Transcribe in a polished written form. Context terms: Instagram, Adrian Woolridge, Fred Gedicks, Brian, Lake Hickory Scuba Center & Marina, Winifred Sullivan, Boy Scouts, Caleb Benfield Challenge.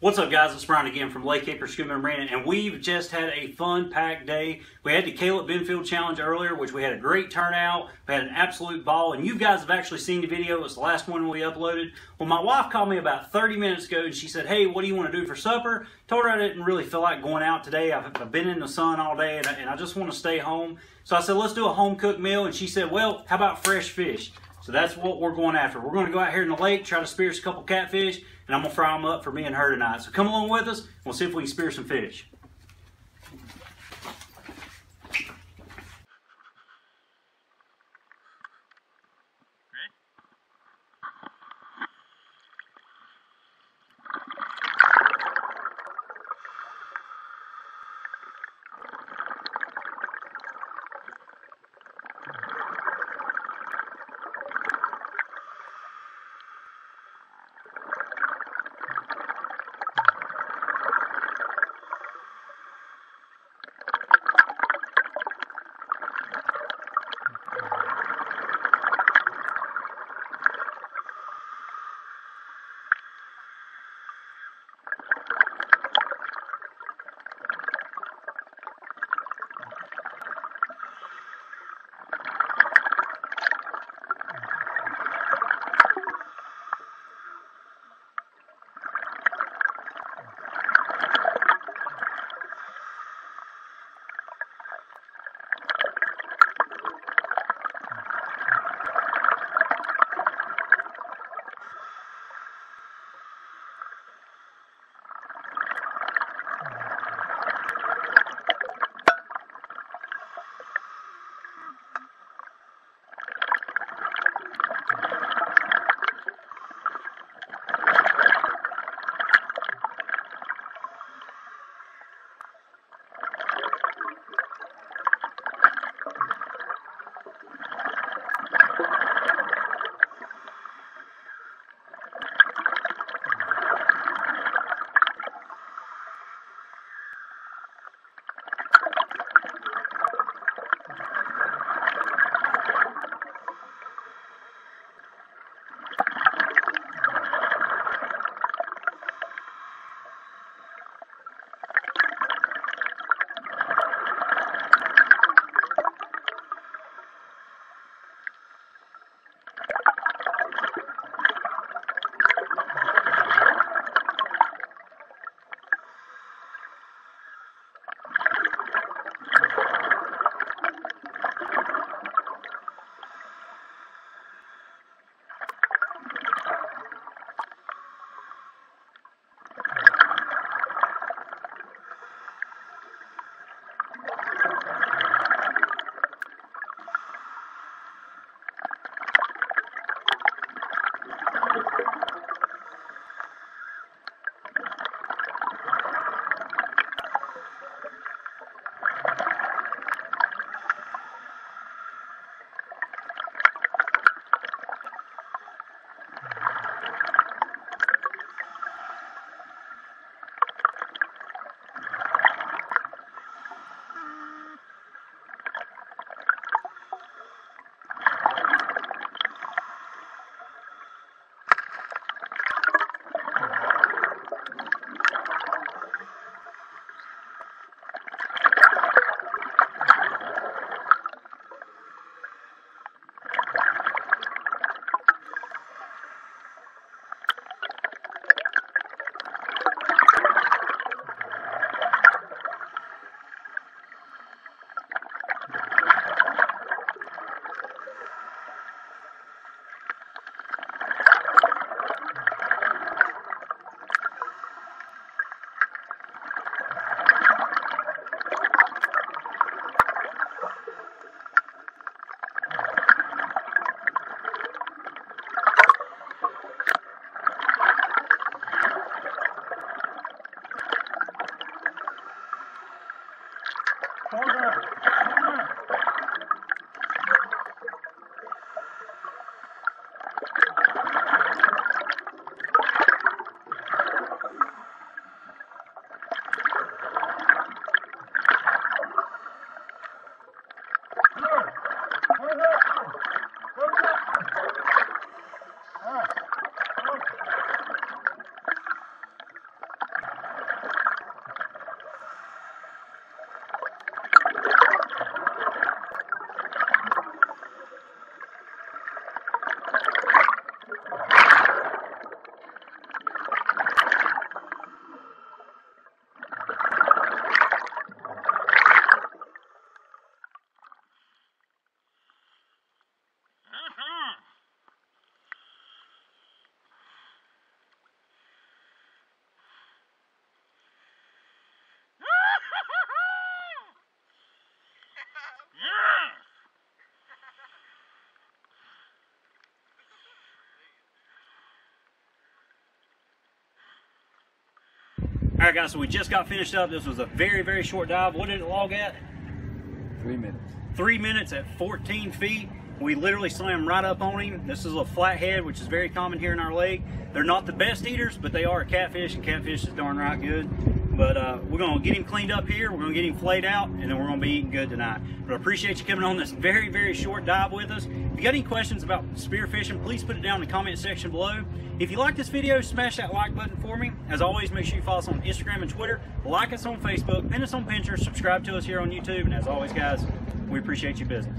What's up, guys? It's Brian again from Lake Hickory Scuba and Marina, and we've just had a fun packed day. We had the Caleb Benfield Challenge earlier, which we had a great turnout. We had an absolute ball, and you guys have actually seen the video. It was the last one we uploaded. Well, my wife called me about 30 minutes ago, and she said, "Hey, what do you want to do for supper?" Told her I didn't really feel like going out today. I've been in the sun all day, and I just want to stay home. So I said, "Let's do a home-cooked meal," and she said, "Well, how about fresh fish?" So that's what we're going after. We're going to go out here in the lake, try to spearfish a couple catfish, and I'm going to fry them up for me and her tonight. So come along with us, and we'll see if we can spear some fish. Yes! All right, guys, so we just got finished up. This was a very, very short dive. What did it log at? 3 minutes. 3 minutes at 14 feet. We literally slammed right up on him. This is a flathead, which is very common here in our lake. They're not the best eaters, but they are a catfish, and catfish is darn right good. But we're gonna get him cleaned up here, we're gonna get him flayed out, and then we're gonna be eating good tonight. But I appreciate you coming on this very, very short dive with us. If you got any questions about spearfishing, please put it down in the comment section below. If you like this video, smash that like button for me. As always, make sure you follow us on Instagram and Twitter, like us on Facebook, pin us on Pinterest, subscribe to us here on YouTube, and as always, guys, we appreciate your business.